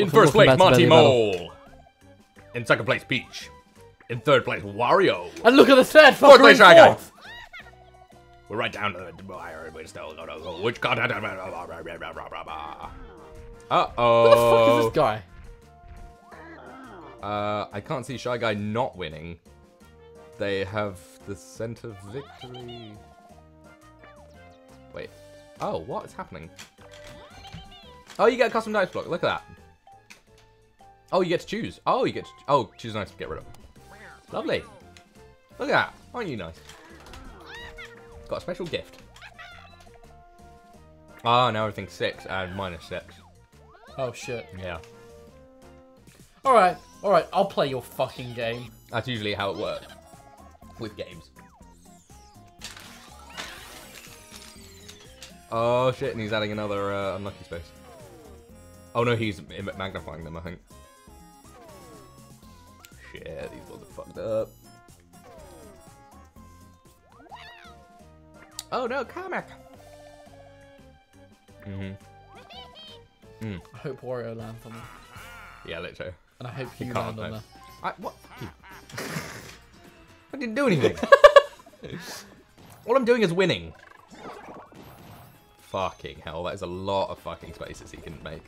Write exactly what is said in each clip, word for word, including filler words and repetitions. In we'll first place, Monty Mole. In second place, Peach. In third place, Wario. And look at the third. Fourth place, Shy Guy. We're right down to the wire. We still don't know which content. Uh-oh. Who the fuck is this guy? Uh, I can't see Shy Guy not winning. They have the scent of victory. Wait. Oh, what is happening? Oh, you get a custom dice block. Look at that. Oh, you get to choose. Oh, you get to... Oh, choose nice to get rid of. Lovely. Look at that. Aren't you nice? Got a special gift. Ah, oh, now everything's six and minus six. Oh, shit. Yeah. Alright, alright, I'll play your fucking game. That's usually how it works with games. Oh shit, and he's adding another uh, unlucky space. Oh no, he's magnifying them, I think. Shit, these ones are fucked up. Oh no, Kamek! Mm-hmm. Mm. I hope Wario lands on them. Yeah, literally. And I hope you he land on that. I, what? I didn't do anything. All I'm doing is winning. Fucking hell, that is a lot of fucking spaces he couldn't make.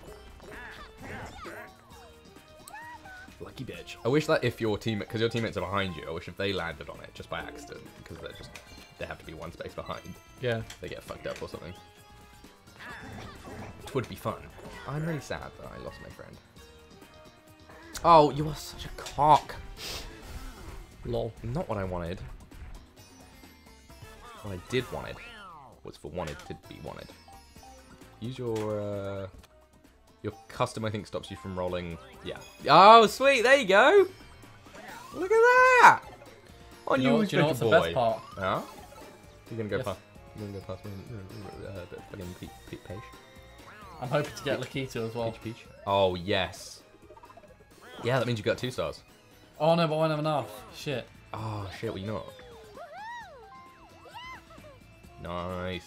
Lucky bitch. I wish that if your teammate, because your teammates are behind you, I wish if they landed on it just by accident, because they're just, they have to be one space behind. Yeah. They get fucked up or something. It would be fun. I'm really sad that I lost my friend. Oh, you are such a cock. Lol. Not what I wanted. What I did wanted was for wanted to be wanted. Use your, uh... Your custom, I think, stops you from rolling. Yeah. Oh, sweet. There you go. Look at that. Oh, you, you know, do you know what's boy. the best part? Huh? You're going to go yes. past... You're going to go past... Uh, fucking Peach. Pe Pe I'm hoping to get Lakitu as well. Peach, Peach. Oh, yes. Yeah, that means you got two stars. Oh no, but I won't have enough. Shit. Oh shit, we not. Nice.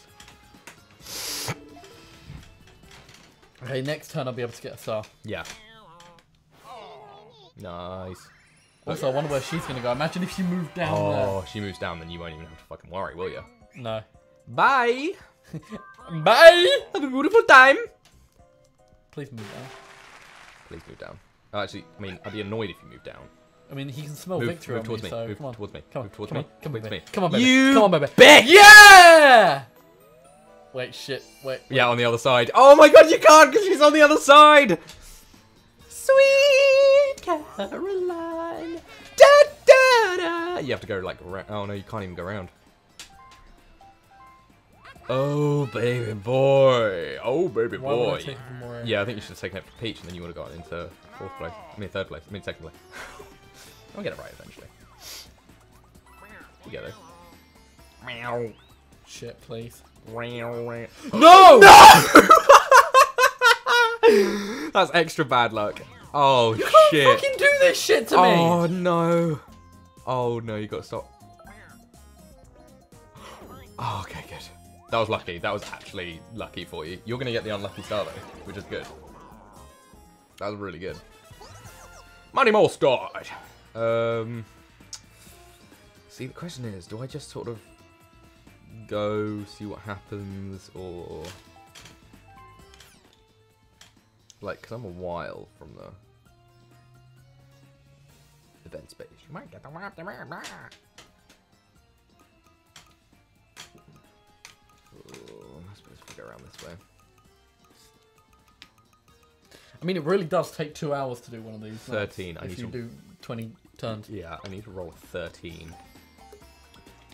Okay, next turn I'll be able to get a star. Yeah. Nice. Also, I wonder where she's gonna go. Imagine if she moved down oh, there. Oh, she moves down, then you won't even have to fucking worry, will you? No. Bye. Bye. Have a beautiful time. Please move down. Please move down. Oh, actually, I mean, I'd be annoyed if you moved down. I mean, he can smell move, victory move on me, me, so move come on. towards me. Come on, move towards come me. On, come, move on, me. Come on, baby. You come on, baby. Bitch! Yeah! Wait, shit. Wait, wait. Yeah, on the other side. Oh my god, you can't because she's on the other side! Sweet Caroline. Da, da, da. You have to go, like, ra oh no, you can't even go around. Oh, baby boy. Oh, baby boy. Yeah, I think you should have taken it for Peach and then you would have gotten into fourth place. I mean, third place. I mean, second place. I'll get it right eventually. Together. Meow. Shit, please. No! No! That's extra bad luck. Oh, shit. You can't fucking do this shit to me. Oh, no. Oh, no, you got to stop. Oh, okay, good. That was lucky. That was actually lucky for you. You're going to get the unlucky star, though, which is good. That was really good. Money more star! Um, see, the question is, do I just sort of go, see what happens, or... Like, because I'm a while from the event space. You might get the wrap the wrap. I suppose if we go around this way. I mean, it really does take two hours to do one of these. Thirteen. Like, I if need you to... do twenty turns. Yeah, I need to roll a thirteen,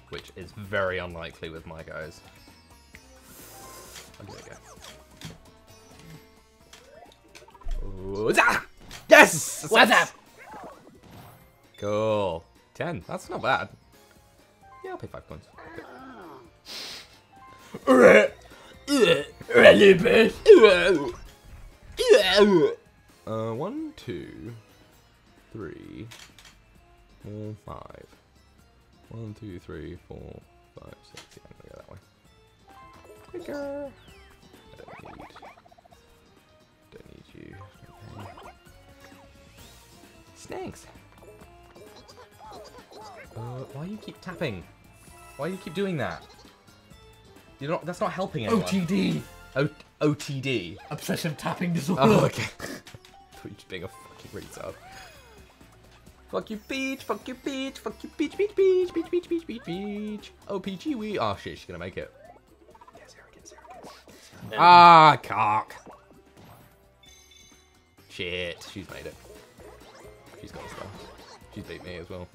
which is very unlikely with my guys. I'll give it a go. Yes! What's up? Cool. Ten. That's not bad. Yeah, I'll pay five points. Okay. Uh, one, two, three, four, five. One, two, three, four, five, six. Yeah, I'm gonna go that way. Quicker. I don't need. Don't need you. Okay. thanks. Uh, why do you keep tapping? Why do you keep doing that? You're not. That's not helping anyone. O T D. O OTD. Obsessive tapping disorder. Oh, okay. Peach being a fucking retard. Fuck you, Peach. Fuck you, Peach. Fuck you, Peach. Peach, Peach, Peach, Peach, Peach, Peach, Peach. Oh, Peachy, we. Oh shit, she's gonna make it. Yes, here it is, here it is. Ah, cock. Shit, she's made it. She's got stuff. She's beat me as well.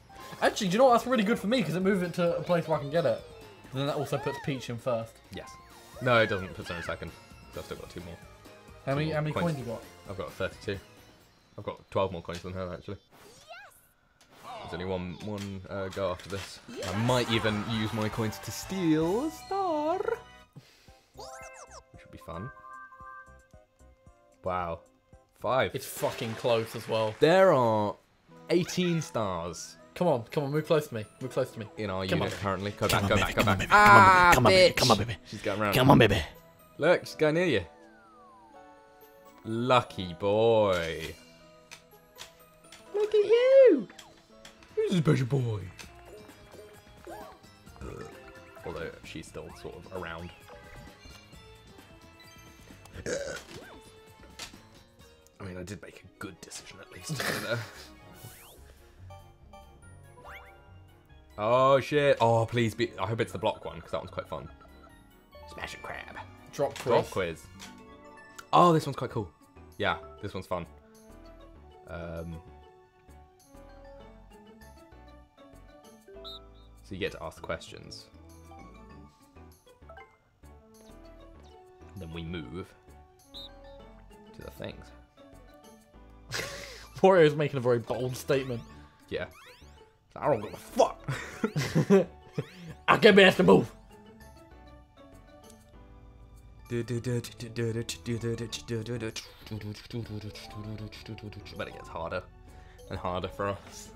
Actually, do you know what? That's really good for me because it moves it to a place where I can get it. And then that also puts Peach in first. Yes. No, it doesn't. It puts her in second. So I've still got two more. How many? How many coins have you got? I've got thirty-two. I've got twelve more coins than her actually. There's only one one uh, go after this. Yes. I might even use my coins to steal a star, which would be fun. Wow, five. It's fucking close as well. There are eighteen stars. Come on, come on, move close to me. Move close to me. In our come unit on, currently. Go come back, on, go back, go back. Ah, come on, baby. Come on, baby. She's going around. Come on, baby. Look, she's going near you. Lucky boy. Look at you. He's a special boy. Although she's still sort of around. I mean, I did make a good decision at least. Oh shit! Oh please be. I hope it's the block one because that one's quite fun. Smash and crab. Drop quiz. Drop quiz. Oh, this one's quite cool. Yeah, this one's fun. Um. So you get to ask questions. Then we move to the things. Wario's making a very bold statement. Yeah. I don't give a fuck. I can't be asked to move. But it gets harder and harder for us.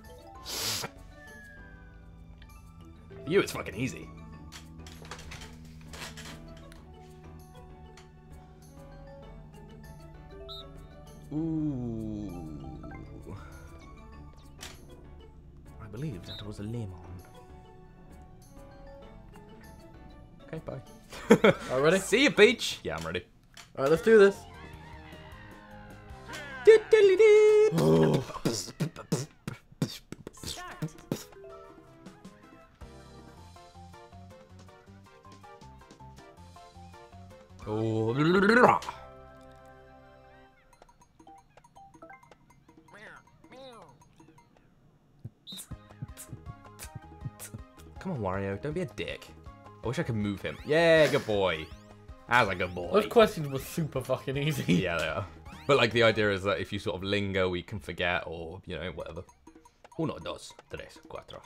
For you, it's fucking easy. Ooh. I believe that was a lemon. Okay, bye. All ready? See you, Peach. Yeah, I'm ready. All right, let's do this. Oh. Oh. Come on, Wario, don't be a dick. I wish I could move him. Yeah, good boy. As a good boy. Those questions were super fucking easy. Yeah, they are. But like the idea is that if you sort of linger, we can forget or, you know, whatever. Uno, dos, tres, cuatro.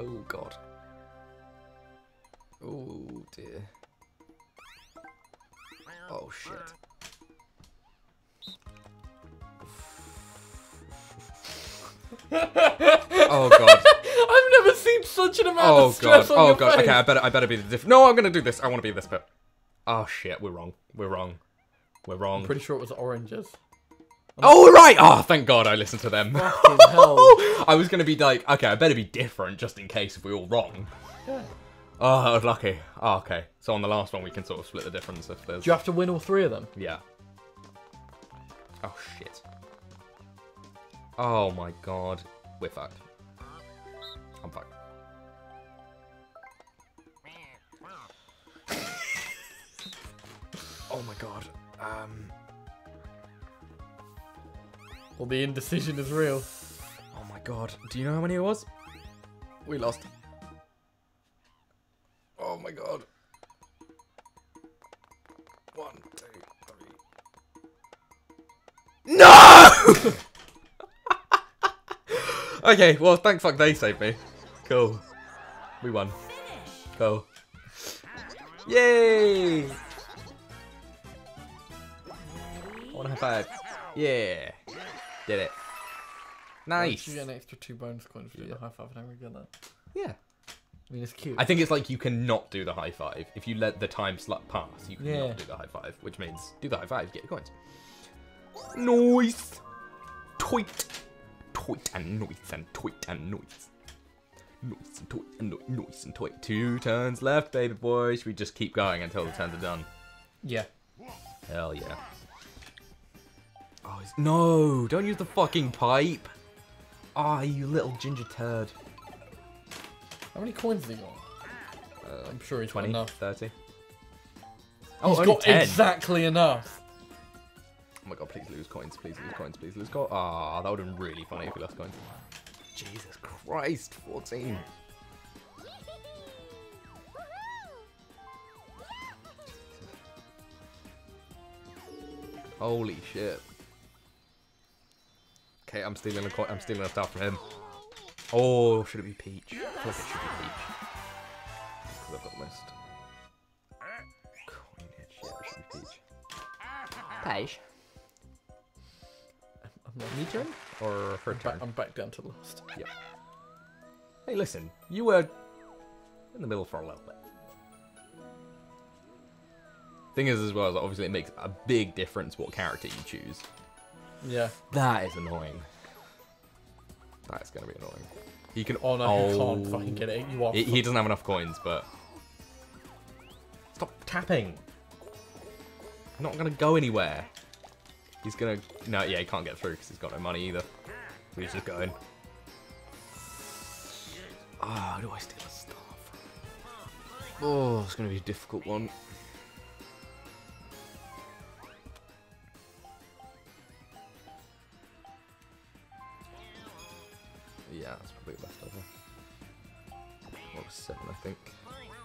Oh god. Oh dear. Oh shit. Oh god. I've never seen such an amount oh, of stress god. on Oh god. Oh god. Okay, I better I better be the diff- No, I'm gonna do this. I wanna be this bit. Oh shit, we're wrong. We're wrong. We're wrong. I'm pretty sure it was oranges. Oh, we're right! Oh, thank God I listened to them. Fucking hell. I was going to be like, okay, I better be different just in case if we're all wrong. Yeah. Oh, that was lucky. Oh, okay. So on the last one, we can sort of split the difference if there's... Do you have to win all three of them? Yeah. Oh, shit. Oh, my God. We're fucked. I'm fucked. Oh, my God. Um... Well, the indecision is real. Oh my god. Do you know how many it was? We lost. Oh my god. One, two, three. No! Okay, well, thank fuck they saved me. Cool. We won. Cool. Yay! I want to high five. Yeah. Did it. Nice. You get an extra two bonus coins for yeah. the high five, and we get that. Yeah. I mean, it's cute. I think it's like you cannot do the high five. If you let the time slot pass, you cannot yeah. do the high five, which means do the high five, get your coins. Noise. Toit. Toit and noise and toit and noise. Noise and toit and noise, noise and toit. Two turns left, baby boys. We just keep going until the turns are done. Yeah. Hell yeah. Oh, it's... No, don't use the fucking pipe. Ah, oh, you little ginger turd. How many coins has he got? Uh, I'm sure he's twenty, got enough. thirty. Oh, he's got ten. Exactly enough. Oh my god, please lose coins, please lose coins, please lose coins. Ah, oh, that would have been really funny if we lost coins. Jesus Christ, fourteen. Holy shit. Okay, I'm stealing a coin. I'm stealing a star from him. Oh, should it be Peach? I feel like it should be Peach. Because I've got the most coinage. Yeah, it should be Peach. Peach. I'm on your turn? Or her I'm turn? Back, I'm back down to last. Yeah. Hey, listen. You were in the middle for a little bit. Thing is, as well, is obviously it makes a big difference what character you choose. Yeah. That is annoying. That's gonna be annoying. He can. Oh no, oh, he can't fucking get it. You are. He, he doesn't have enough coins, but. Stop tapping. I'm not gonna go anywhere. He's gonna. No, yeah, he can't get through because he's got no money either. So he's just going. Ah, oh, do I steal a star from? Oh, it's gonna be a difficult one. Yeah, that's probably the best ever. What was seven, I think.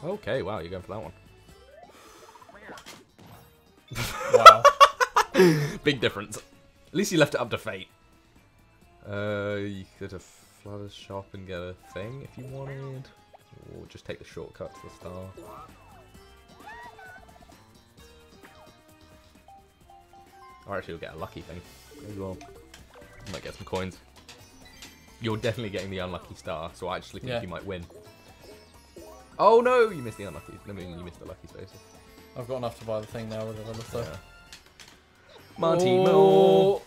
Okay, wow, you're going for that one. Wow. Big difference. At least you left it up to fate. Uh, you could have flooded a shop and get a thing if you wanted. Or just take the shortcut to the star. Or actually, you'll get a lucky thing as well. You might get some coins. You're definitely getting the unlucky star, so I actually think yeah. you might win. Oh no, you missed the unlucky. I mean, you missed the lucky space. I've got enough to buy the thing now with another star. Yeah. Monty Mole.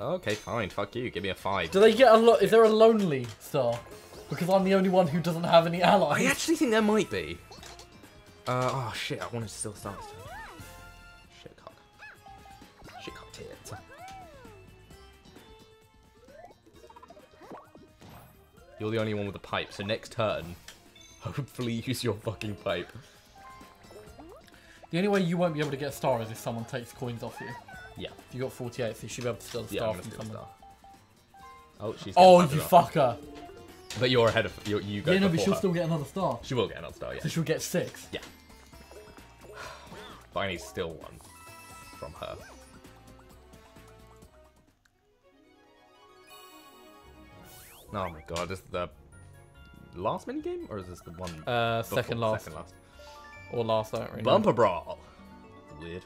Okay, fine. Fuck you. Give me a five. Do they get a lot? Is there a lonely star? Because I'm the only one who doesn't have any allies. I actually think there might be. Uh, oh shit, I wanted to still start. Shit cock. Shit cock tit. You're the only one with a pipe, so next turn, hopefully use your fucking pipe. The only way you won't be able to get a star is if someone takes coins off you. Yeah. If you got forty-eight, so you should be able to steal a star yeah, from someone. Star. Oh, she's Oh, you fucker! But you're ahead of you. You go. Yeah, no, but she'll her. still get another star. She will get another star. Yeah. So she'll get six. Yeah. But I need still one from her. Oh my god! Is the last mini game or is this the one? Uh, before? second last. Second last. Or last, I don't really. Bumper Brawl. Weird.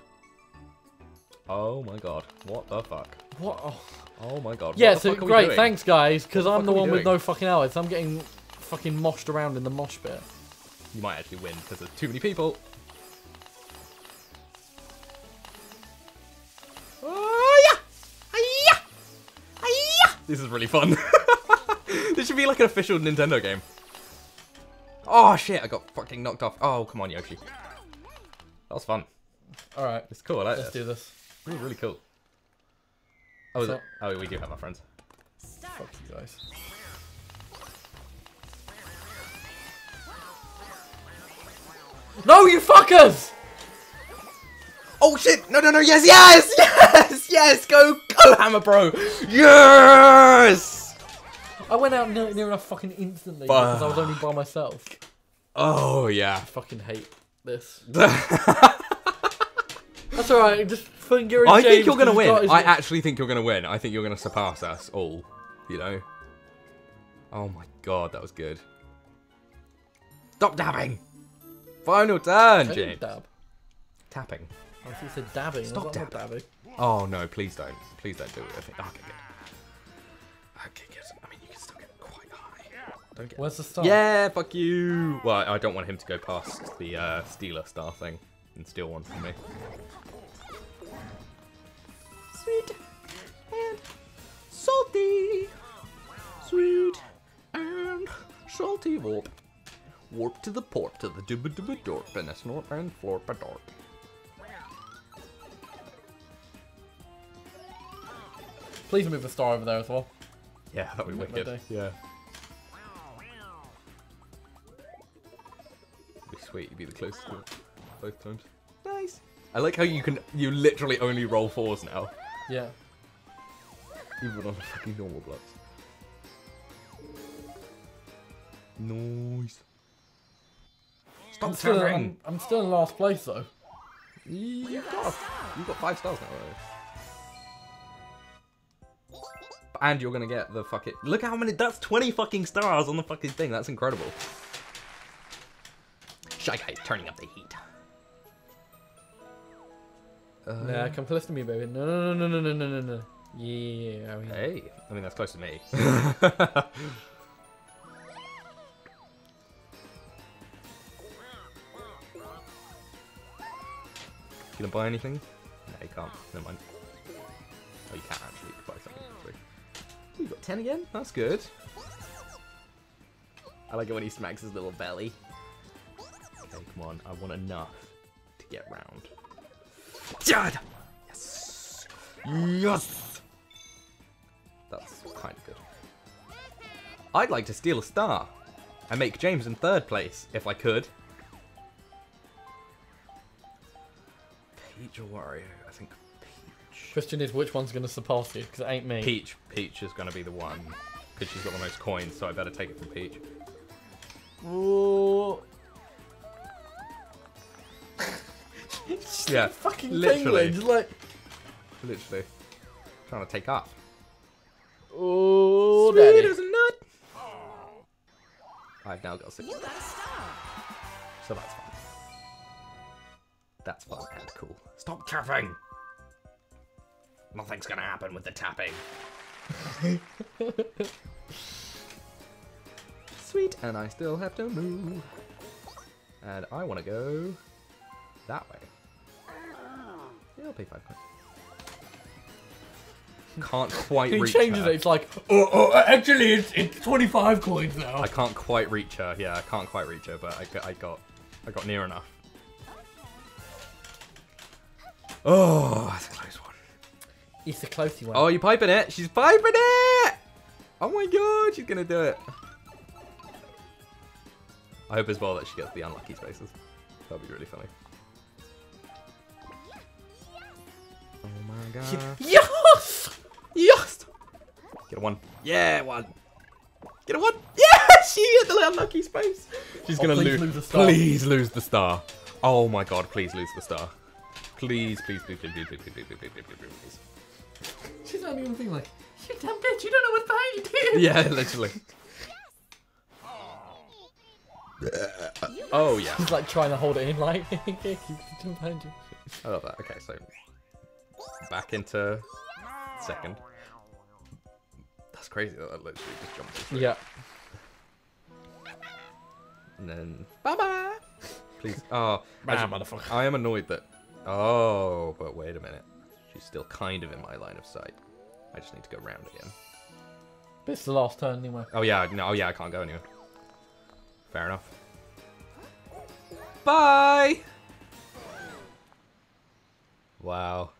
Oh my god! What the fuck? What? Oh. Oh my god. Yeah, so great, thanks guys, because I'm the one with no fucking allies, so I'm getting fucking moshed around in the mosh pit. You might actually win, because there's too many people. Oh, yeah! Yeah! Yeah! This is really fun. This should be like an official Nintendo game. Oh shit, I got fucking knocked off. Oh, come on, Yoshi. That was fun. Alright. It's cool, I like this. Let's do this. Really, really cool. Oh, is it? Oh, we do have our friends. Fuck you guys. No, you fuckers! Oh shit! No, no, no! Yes, yes, yes, yes! Go, go, Hammer Bro! Yes! I went out near, near enough fucking instantly Fuck. because I was only by myself. Oh yeah. I fucking hate this. That's alright, just fucking get rid of I James think you're gonna win. Got, I actually think you're gonna win. I think you're gonna surpass us all, you know? Oh my god, that was good. Stop dabbing! Final turn, James. Dab. Tapping. I thought you said dabbing. Stop dabbing. dabbing. Oh no, please don't. Please don't do it. I think. Okay, good. Okay, good. I mean, you can still get quite high. Don't get. Where's the star? Yeah, fuck you. Well, I don't want him to go past the uh, Stealer Star thing and steal one from me. Sweet and salty. Sweet and salty. Warp. Warp to the port to the dooba dooba dorp and a snorp and florp a dorp. Please move the star over there as well. Yeah, that'd be wicked. Yeah. It'd be sweet, you'd be the closest to it both times. Nice. I like how you can, you literally only roll fours now. Yeah. Even on fucking normal blocks. Nice. Stop I'm still, I'm, I'm still in last place though. You got, you've got five stars now though. And you're gonna get the fucking. Look how many. That's twenty fucking stars on the fucking thing. That's incredible. Shy Guy's turning up the heat. Um, nah, come close to me, baby. No, no, no, no, no, no, no, no. Yeah. I mean, hey, I mean that's close to me. You gonna buy anything? No, you can't. Never mind. Oh, you can't actually buy something. We've got ten again? That's good. I like it when he smacks his little belly. Okay, come on. I want enough to get round. Yes! Yes! That's kind of good. I'd like to steal a star and make James in third place, if I could. Peach or Wario? I think... Question is, which one's going to surpass you? Because it ain't me. Peach. Peach is going to be the one. Because she's got the most coins, so I better take it from Peach. Ooh. Just yeah. Fucking literally. Just like... Literally. Trying to take off. Oh, daddy. Sweet as a nut. I've now got six. So that's fun. That's fun and cool. Stop tapping! Nothing's gonna happen with the tapping. Sweet, and I still have to move. And I wanna go that way. It'll pay five points. Can't quite reach her. He changes it, it's like, oh, oh, actually it's, it's twenty-five coins now. I can't quite reach her, yeah, I can't quite reach her, but I, I got I got near enough. Oh, that's a close one. It's the close one. Oh, you're piping it. She's piping it. Oh my god, she's going to do it. I hope as well that she gets the unlucky spaces. That would be really funny. Oh my god. Yes! Yes! Get a one. Yeah, one. Get a one. Yeah, she hit the unlucky space. She's oh, going to lose. lose the star. Please lose the star. Oh my god, please lose the star. Please, please, please, please, please, please, please, please, please, please, please. She's not even thinking like, you dumb bitch, you don't know what's behind you, dude. Yeah, literally. Oh, yeah. She's like trying to hold it in, like, you jump behind you. I love that. Okay, so back into second. That's crazy that I literally just jumped through. Yeah. And then, bye-bye. Please. Oh, ah, motherfucker. I am annoyed that. Oh, but wait a minute. She's still kind of in my line of sight. I just need to go round again. But it's the last turn anyway. Oh yeah, no, oh yeah, I can't go anywhere. Fair enough. Bye! Wow.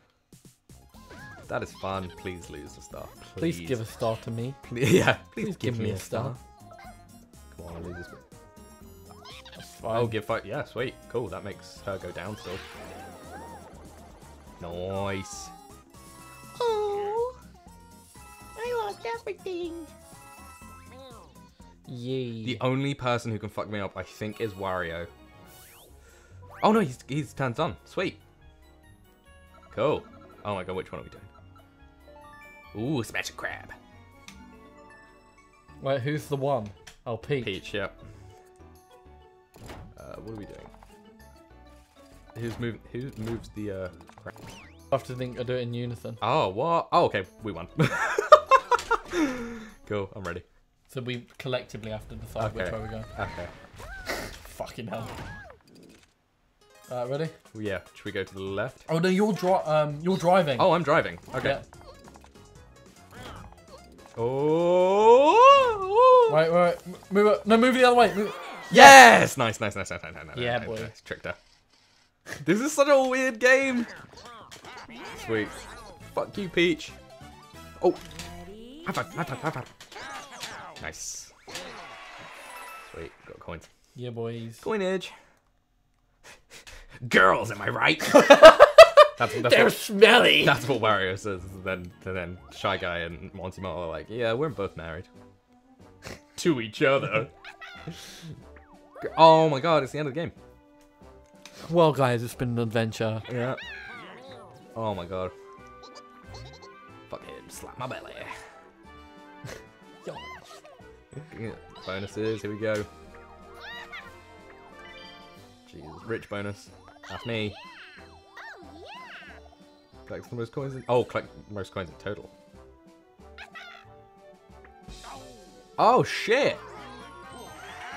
That is fun. Please lose a star. Please, please give a star to me. Please, yeah, please, please give, give me a star. star. Come on, I'll lose this bit. Oh, give five. Yeah, sweet. Cool, that makes her go down still. Nice. Oh, I lost everything. Yay. The only person who can fuck me up, I think, is Wario. Oh no, he's he's turned on. Sweet. Cool. Oh my god, which one are we doing? Ooh, smash a crab. Wait, who's the one? Oh, Peach. Peach, yeah. Uh, what are we doing? Who's moving? Who moves the? Uh... I have to think. I do it in unison. Oh what? Oh okay, we won. Cool, I'm ready. So we collectively have to decide okay. which way we're going. Okay. Fucking hell. Uh, ready? Yeah. Should we go to the left? Oh no, you're dri um, you're driving. Oh, I'm driving. Okay. Yeah. Oh. Right, right. M move it. No, move it the other way. Move it. Yes! Nice, nice, nice, nice, nice, nice. Yeah, nice, boy. Nice. Tricked her. This is such a weird game. Sweet. Fuck you, Peach. Oh. High five, high five, high five. Nice. Sweet. Got coins. Yeah, boys. Coinage. Girls, am I right? that's, that's They're what, smelly. That's what Wario says. And then, and then Shy Guy and Monty Mole are like, yeah, we're both married. To each other. Oh my god, it's the end of the game. Well, guys, it's been an adventure. Yeah. Oh my god. Fucking slap my belly. Yo. Bonuses, here we go. Jesus. Rich bonus. That's me. Collect the most coins in... Oh, collect the most coins in total. Oh, shit!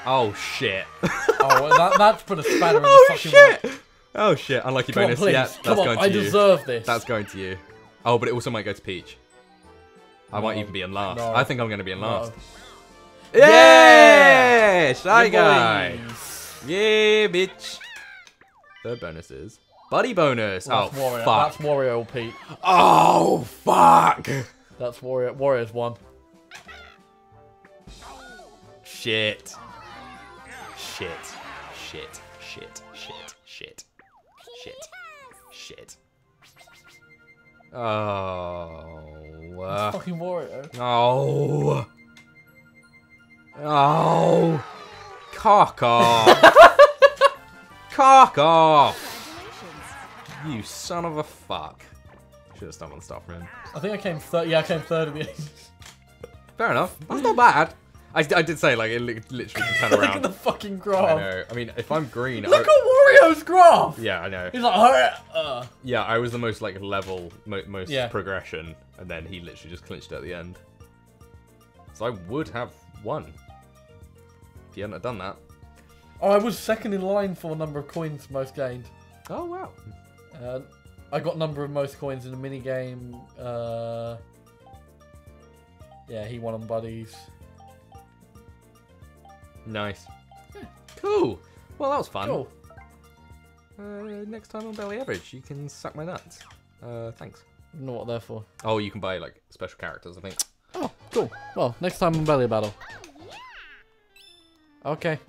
Oh, shit. Oh, that, that's put a spanner in oh, the fucking shit. World. Oh, shit. Unlucky Come bonus. On, yeah, that's Come going on, to I you. deserve this. That's going to you. Oh, but it also might go to Peach. I no. might even be in last. No. I think I'm going to be in last. No. Yeah! yeah! Shy Guy! Boys. Yeah, bitch. Third bonus is buddy bonus. Well, that's oh, Wario. fuck. That's Wario, Pete. Oh, fuck. That's Wario. Wario's one. Shit. Shit. Shit. Shit. Shit. Shit. Shit. Shit. Oh. Uh. It's fucking Wario. Oh. Oh. Cock off! Cock off! You son of a fuck! Should have stumbled and stopped for him. I think I came third. Yeah, I came third at the end. Fair enough. That's not bad. I, I did say like it li literally can turn around. Look at the fucking graph. I know. I mean, if I'm green. Look I... at Wario's graph. Yeah, I know. He's like, uh. Yeah, I was the most like level, mo most yeah. progression, and then he literally just clinched at the end. So I would have won. If you hadn't have done that. Oh, I was second in line for number of coins most gained. Oh, wow. Uh, I got number of most coins in a minigame. Uh, yeah, he won on buddies. Nice. Yeah. Cool. Well, that was fun. Cool. Uh, next time on Belly Average, you can suck my nuts. Uh, thanks. I don't know what they're for. Oh, you can buy, like, special characters, I think. Oh, cool. Well, next time on Belly Battle. Okay.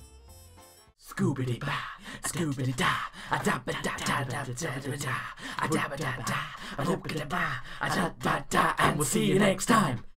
Scoobity ba, scoobity da, a da ba da da da da da da, a da ba da da, a da ba da, a da ba da, and we'll see you next time.